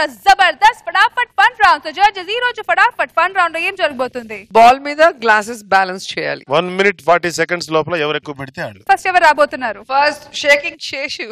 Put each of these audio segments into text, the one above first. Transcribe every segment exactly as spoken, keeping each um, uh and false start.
ద్వారా జబర్దస్త్ ఫటాఫట్ fun round so judge zero to ఫటాఫట్ ఫన్ రౌండ్ లో ఏం జరుగుతుంది బాల్ మీద గ్లాసెస్ బ్యాలెన్స్ చేయాలి one minute forty seconds లోపల ఎవరు ఎక్కువ పెడితే ఆడు ఫస్ట్ ఎవరు రాబోతున్నారు first shaking Seshu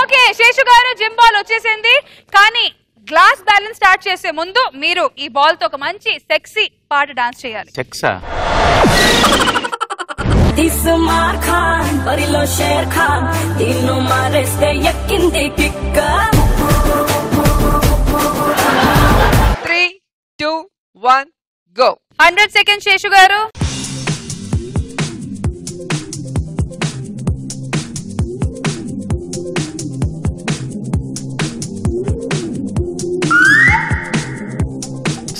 okay Seshu గారు జిమ్ బాల్ వచ్చేసింది కానీ గ్లాస్ బ్యాలెన్స్ స్టార్ట్ చేసే ముందు మీరు ఈ బాల్ తో ఒక మంచి సెక్సీ పాట డాన్స్ చేయాలి సెక్సా Ismar Khan, Barilo Sher Khan, Dilo Mares de Yakin de Tikka. Three, two, one, go. Hundred seconds, Sheshu Garu.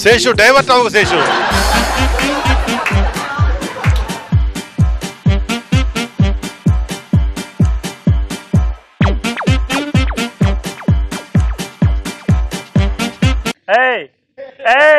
Sheshu, divert now, Sheshu. Hey, hey,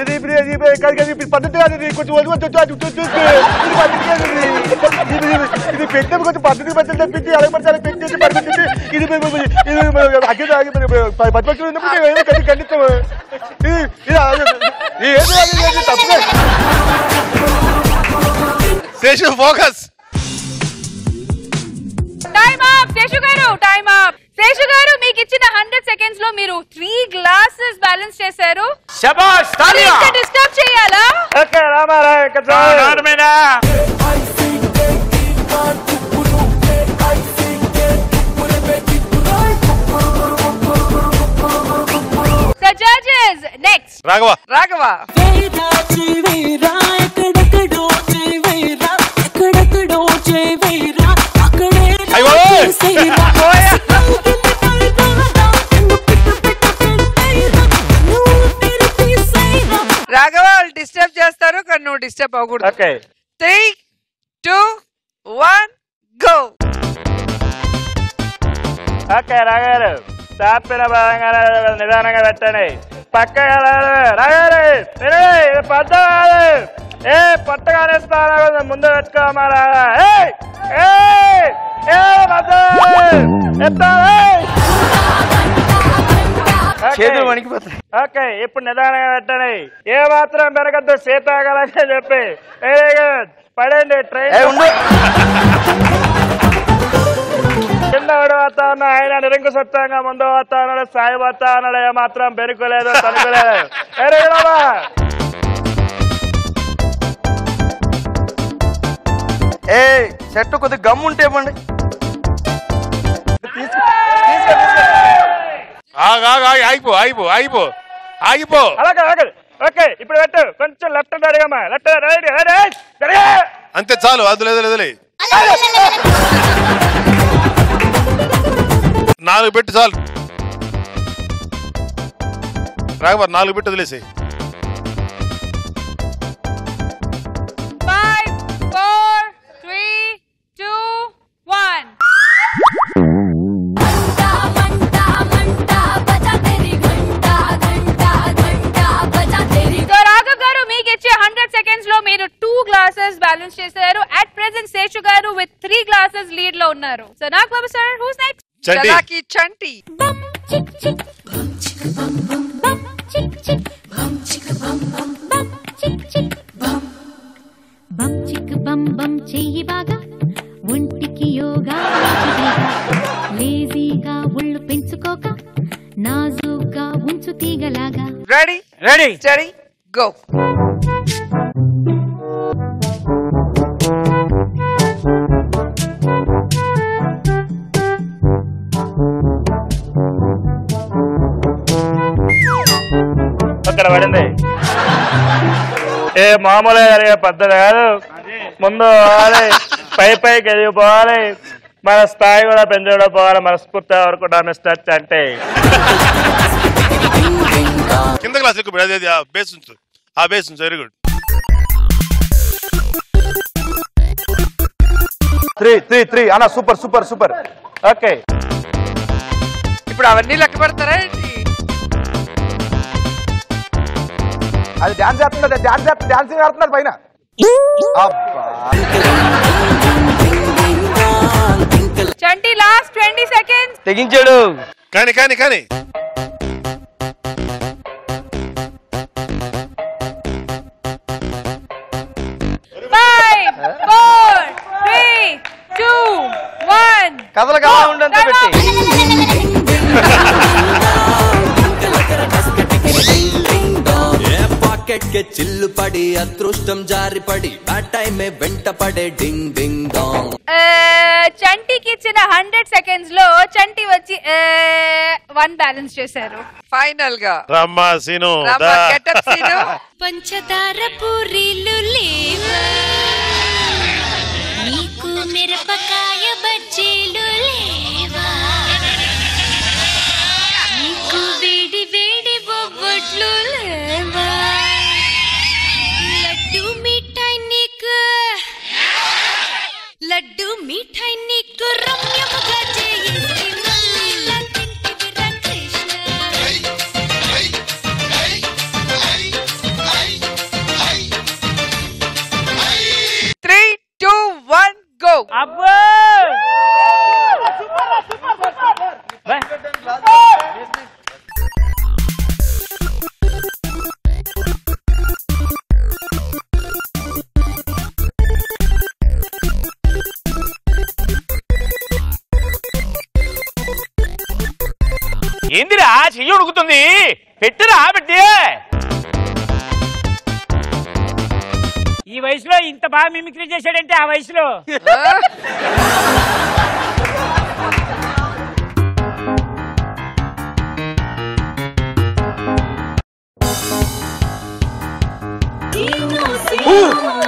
Seshu focus time up Seshu గారు time up Seshu గారు మీకు ఇచ్చిన hundred seconds లో మీరు three glasses balance చేశారు శభాష్ తాలియా ఇంకా disturb చేయాలా ఓకే రామారాయ్ కజా నార్మేనా so judges next Raghava Raghava రాఘవాళ్ళు డిస్టర్బ్ చేస్తారు కానీ నువ్వు డిస్టర్బ్ అవ్వకూడదు three two one go okay రాఘవారు తాపిన భాగంగా నిదానంగా పెట్టండి పక్కగా రాఘవారు పద్ద ఏ పట్టగానే స్థానం ముందు పెట్టుకోమా రాఘవా ఓకే ఇప్పుడు నిదానంగా పెట్టండి ఏ మాత్రం పెరగద్దు సీతాకాలంగా చెప్పి వెరీ గుడ్ పడండి ట్రైన్ కింద పడిపోతా ఉన్నా ఆయన నిరంకుశత్వంగా ముందు పోతా ఉన్నాడు సాయిపోతా ఉన్నాడు ఏ మాత్రం పెరుగులేదు తనుకోలేదు వెరీ గుడ్ ఏ చెట్టు కొద్దిగా గమ్ ఉంటే ఇవ్వండి ఆగిపో ఆగిపో ఆగిపో ఆగిపో ఓకే ఇప్పుడు పెట్టు కొంచెం లెఫ్ట్ అడిగమ్మా లెఫ్ట్ రైట్ అంతే చాలు అదులే నాలుగు పెట్టు చాలు రాఘవ నాలుగు పెట్టు వదిలేసి balance చేశారు at present శేషు గారు with three glasses lead లో ఉన్నారు so now Baba sir who's next Chalaki Chanti bum chik chik bum chik bum bum chik chik bum chik bum bum chik chik bum bum chik bum bum చెయ్యి బాగా ఒంటికి యోగా లేజీగా ఒళ్ళు పెంచుకోక నాజూగా ఉంచు తీగలాగా ready ready ready go పడింది ఏ మామూలు జరిగే పద్ధతి కాదు ముందు పోవాలి పై పైకి ఎదిగిపోవాలి మన స్థాయి కూడా పెంచడం పోవాలి మనస్ఫూర్తి వరకు డామెస్టాచ్ అంటే class ku beda de ya base unchu ha base unchu very good three three three ana super super super okay ipudu avanni lakka pertara adi dance astunnada dance astunnada dancing astunnada paina appa Chanti last twenty seconds taking chedu kani kani kani కదల కదల ఉండంతా పెట్టి ఏ pocket కే చిల్లు పడి అదృష్టం జారి పడి ఆ time మే వెంట పడే డింగ్ ding dong చంటికి ఇచ్చిన one hundred సెకండ్స్ లో చంటి వచ్చి వన్ బ్యాలెన్స్ చేశారు ఫైనల్ గా రమ్మ సీను రమ్మ గెటప్ సీను పంచదార పూరీలు లేవ నీకు మిరపకాయ బజ్జీలు లేవా నీకు వేడి వేడి బొబ్బట్లు లేవా లడ్డు మిఠాయి నీకు లడ్డు మిఠాయి నీకు రమ్యముగా చేయింది మల్లిలా తింటివిరా Krishna three two one go అబ్బో ఏందిరా చెయ్యి ఉడుకుతుంది పెట్టిరా పెట్టి ఈ వయసులో ఇంత బాగా మిమిక్రీ చేశాడంటే ఆ వయసులో Ooh.